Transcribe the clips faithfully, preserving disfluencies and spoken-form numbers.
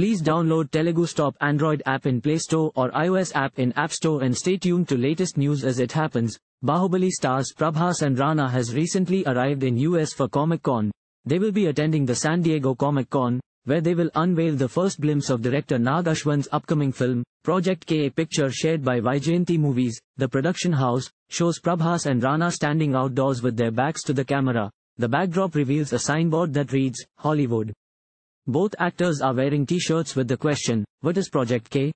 Please download TeluguStop Android app in Play Store or iOS app in App Store and stay tuned to latest news as it happens. Baahubali stars Prabhas and Rana has recently arrived in U S for Comic-Con. They will be attending the San Diego Comic-Con, where they will unveil the first glimpse of director Nag Ashwin's upcoming film, Project K. A picture shared by Vyjayanthi Movies, the production house, shows Prabhas and Rana standing outdoors with their backs to the camera. The backdrop reveals a signboard that reads, Hollywood. Both actors are wearing t-shirts with the question, what is Project K?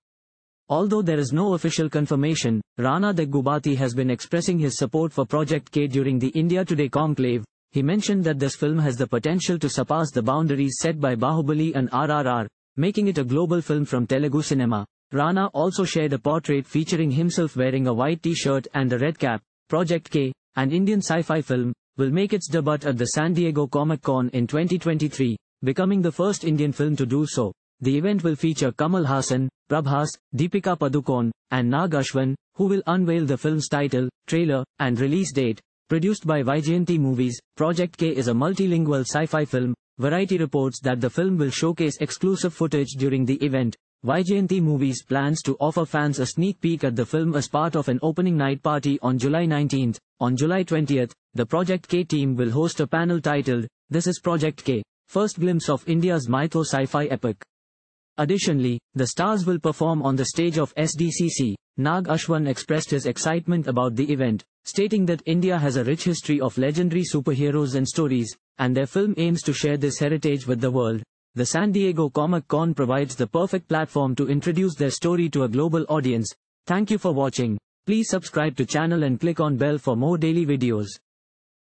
Although there is no official confirmation, Rana Daggubati has been expressing his support for Project K during the India Today Conclave. He mentioned that this film has the potential to surpass the boundaries set by Baahubali and R R R, making it a global film from Telugu cinema. Rana also shared a portrait featuring himself wearing a white t-shirt and a red cap. Project K, an Indian sci-fi film, will make its debut at the San Diego Comic-Con in twenty twenty-three, becoming the first Indian film to do so. The event will feature Kamal Haasan, Prabhas, Deepika Padukone, and Nag Ashwin, who will unveil the film's title, trailer, and release date. Produced by Vyjayanthi Movies, Project K is a multilingual sci-fi film. Variety reports that the film will showcase exclusive footage during the event. Vyjayanthi Movies plans to offer fans a sneak peek at the film as part of an opening night party on July nineteenth. On July twentieth, the Project K team will host a panel titled, This is Project K, First Glimpse of India's Mytho Sci-Fi Epic. Additionally, the stars will perform on the stage of S D C C. Nag Ashwin expressed his excitement about the event, stating that India has a rich history of legendary superheroes and stories, and their film aims to share this heritage with the world. The San Diego Comic-Con provides the perfect platform to introduce their story to a global audience. Thank you for watching. Please subscribe to channel and click on bell for more daily videos.